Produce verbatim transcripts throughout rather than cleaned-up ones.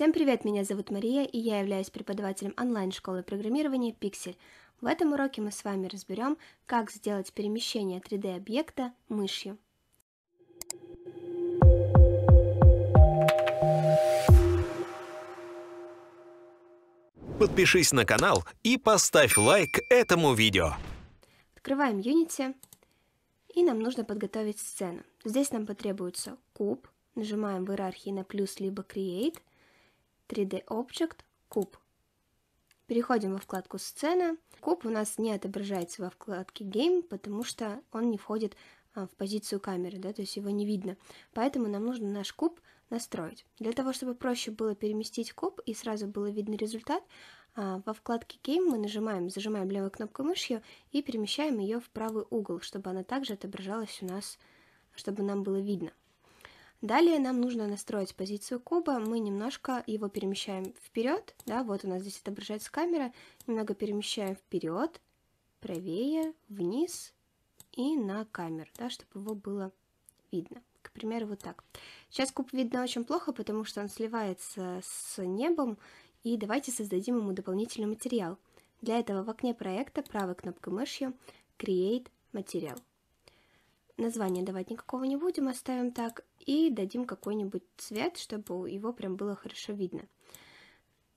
Всем привет, меня зовут Мария, и я являюсь преподавателем онлайн-школы программирования Pixel. В этом уроке мы с вами разберем, как сделать перемещение три дэ объекта мышью. Подпишись на канал и поставь лайк этому видео. Открываем Unity, и нам нужно подготовить сцену. Здесь нам потребуется куб, нажимаем в иерархии на плюс либо Create, три дэ Object, куб. Переходим во вкладку «Сцена». Куб у нас не отображается во вкладке «Game», потому что он не входит в позицию камеры, да, то есть его не видно. Поэтому нам нужно наш куб настроить. Для того, чтобы проще было переместить куб и сразу было видно результат, во вкладке «Game» мы нажимаем, зажимаем левой кнопкой мышью и перемещаем ее в правый угол, чтобы она также отображалась у нас, чтобы нам было видно. Далее нам нужно настроить позицию куба, мы немножко его перемещаем вперед, да, вот у нас здесь отображается камера, немного перемещаем вперед, правее, вниз и на камеру, да, чтобы его было видно, к примеру, вот так. Сейчас куб видно очень плохо, потому что он сливается с небом, и давайте создадим ему дополнительный материал. Для этого в окне проекта правой кнопкой мышью Create материал. Название давать никакого не будем, оставим так, и дадим какой-нибудь цвет, чтобы его прям было хорошо видно.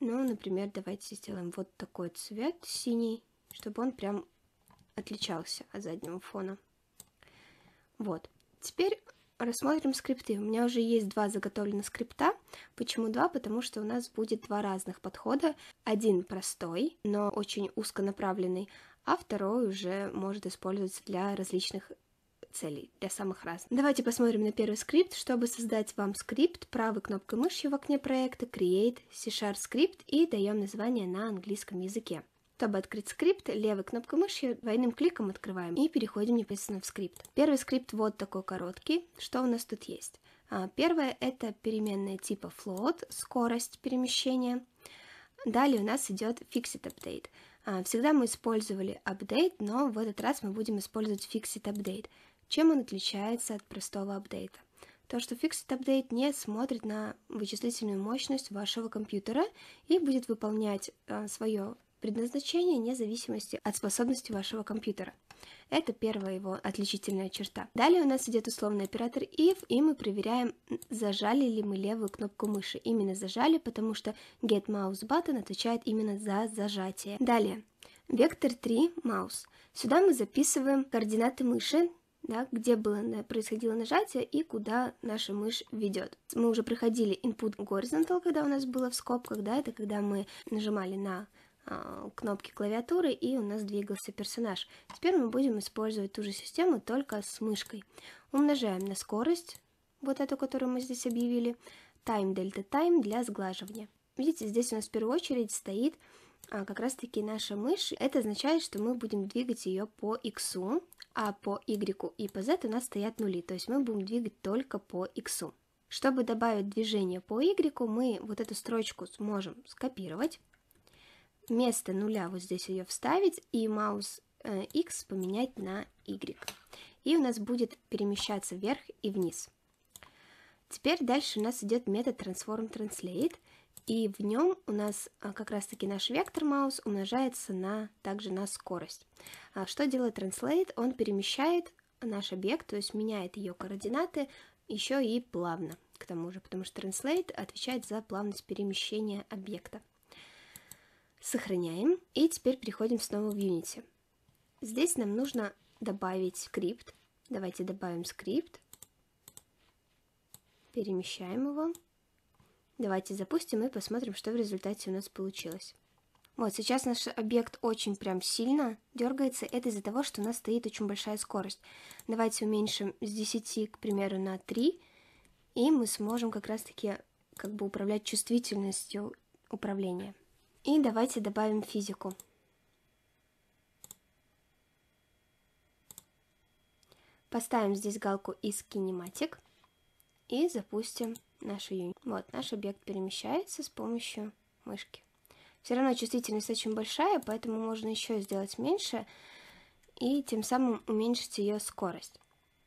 Ну, например, давайте сделаем вот такой цвет, синий, чтобы он прям отличался от заднего фона. Вот. Теперь рассмотрим скрипты. У меня уже есть два заготовленных скрипта. Почему два? Потому что у нас будет два разных подхода. Один простой, но очень узконаправленный, а второй уже может использоваться для различных целей, для самых разных. Давайте посмотрим на первый скрипт. Чтобы создать вам скрипт, правой кнопкой мыши в окне проекта Create C-скрипт и даем название на английском языке. Чтобы открыть скрипт, левой кнопкой мыши двойным кликом открываем и переходим непосредственно в скрипт. Первый скрипт вот такой короткий. Что у нас тут есть? Первое — это переменная типа float, скорость перемещения. Далее у нас идет FixedUpdate. Всегда мы использовали update, но в этот раз мы будем использовать FixedUpdate. Чем он отличается от простого апдейта? То, что FixedUpdate не смотрит на вычислительную мощность вашего компьютера и будет выполнять а, свое предназначение вне зависимости от способности вашего компьютера. Это первая его отличительная черта. Далее у нас идет условный оператор if, и мы проверяем, зажали ли мы левую кнопку мыши. Именно зажали, потому что GetMouseButton отвечает именно за зажатие. Далее, Vector три mouse. Сюда мы записываем координаты мыши, да, где было, происходило нажатие и куда наша мышь ведет. Мы уже проходили input horizontal, когда у нас было в скобках, да, это когда мы нажимали на э, кнопки клавиатуры и у нас двигался персонаж. Теперь мы будем использовать ту же систему, только с мышкой. Умножаем на скорость, вот эту, которую мы здесь объявили, time delta time для сглаживания. Видите, здесь у нас в первую очередь стоит а, как раз-таки наша мышь. Это означает, что мы будем двигать ее по иксу. А по Y и по Z у нас стоят нули, то есть мы будем двигать только по X. Чтобы добавить движение по Y, мы вот эту строчку сможем скопировать, вместо нуля вот здесь ее вставить и mouse э, X поменять на Y. И у нас будет перемещаться вверх и вниз. Теперь дальше у нас идет метод transform-translate, и в нем у нас как раз-таки наш вектор mouse умножается на, также на скорость. Что делает Translate? Он перемещает наш объект, то есть меняет ее координаты еще и плавно, к тому же, потому что Translate отвечает за плавность перемещения объекта. Сохраняем, и теперь переходим снова в Unity. Здесь нам нужно добавить скрипт. Давайте добавим скрипт, перемещаем его. Давайте запустим и посмотрим, что в результате у нас получилось. Вот, сейчас наш объект очень прям сильно дергается. Это из-за того, что у нас стоит очень большая скорость. Давайте уменьшим с десяти, к примеру, на три. И мы сможем как раз-таки как бы управлять чувствительностью управления. И давайте добавим физику. Поставим здесь галку из Kinematic. И запустим нашу Unity. Вот, наш объект перемещается с помощью мышки. Все равно чувствительность очень большая, поэтому можно еще сделать меньше и тем самым уменьшить ее скорость.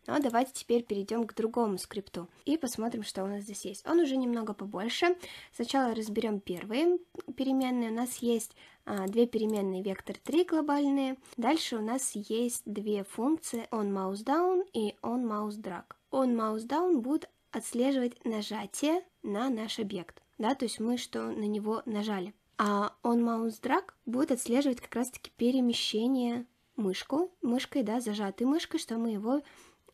Но давайте теперь перейдем к другому скрипту и посмотрим, что у нас здесь есть. Он уже немного побольше. Сначала разберем первые переменные. У нас есть а, две переменные вектор три глобальные. Дальше у нас есть две функции on mouse down и on mouse drag. On mouse down будет отслеживать нажатие на наш объект, да, то есть мы что на него нажали. А on mouse drag будет отслеживать как раз-таки перемещение мышку, мышкой, да, зажатой мышкой, что мы его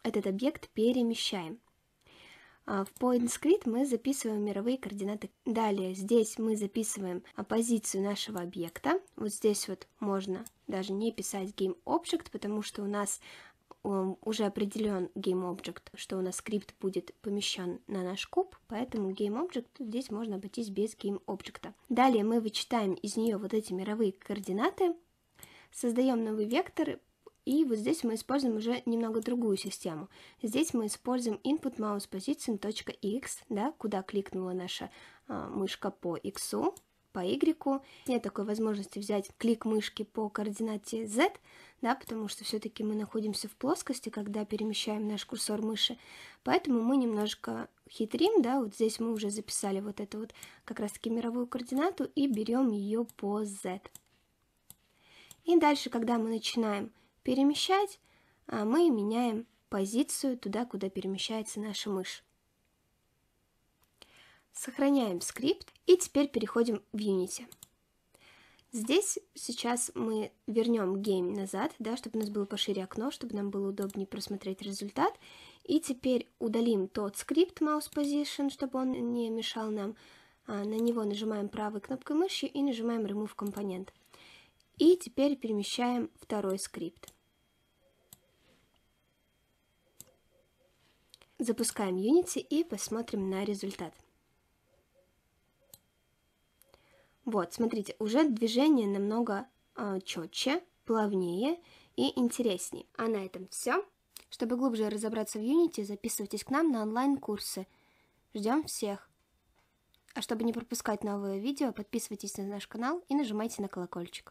этот объект перемещаем. В PointScript мы записываем мировые координаты. Далее здесь мы записываем позицию нашего объекта. Вот здесь вот можно даже не писать GameObject, потому что у нас уже определен GameObject, что у нас скрипт будет помещен на наш куб, поэтому GameObject здесь можно обойтись без GameObject. Далее мы вычитаем из нее вот эти мировые координаты, создаем новый вектор. И вот здесь мы используем уже немного другую систему. Здесь мы используем input mouse position.x, да, куда кликнула наша а, мышка по x, по y. Нет такой возможности взять клик мышки по координате z, да, потому что все-таки мы находимся в плоскости, когда перемещаем наш курсор мыши. Поэтому мы немножко хитрим, да, вот здесь мы уже записали вот эту вот как раз-таки мировую координату и берем ее по z. И дальше, когда мы начинаем перемещать, а мы меняем позицию туда, куда перемещается наша мышь. Сохраняем скрипт и теперь переходим в Unity. Здесь сейчас мы вернем гейм назад, да, чтобы у нас было пошире окно, чтобы нам было удобнее просмотреть результат. И теперь удалим тот скрипт Mouse Position, чтобы он не мешал нам. На него нажимаем правой кнопкой мыши и нажимаем Remove Component. И теперь перемещаем второй скрипт. Запускаем Unity и посмотрим на результат. Вот, смотрите, уже движение намного э, четче, плавнее и интереснее. А на этом все. Чтобы глубже разобраться в Unity, записывайтесь к нам на онлайн-курсы. Ждем всех! А чтобы не пропускать новые видео, подписывайтесь на наш канал и нажимайте на колокольчик.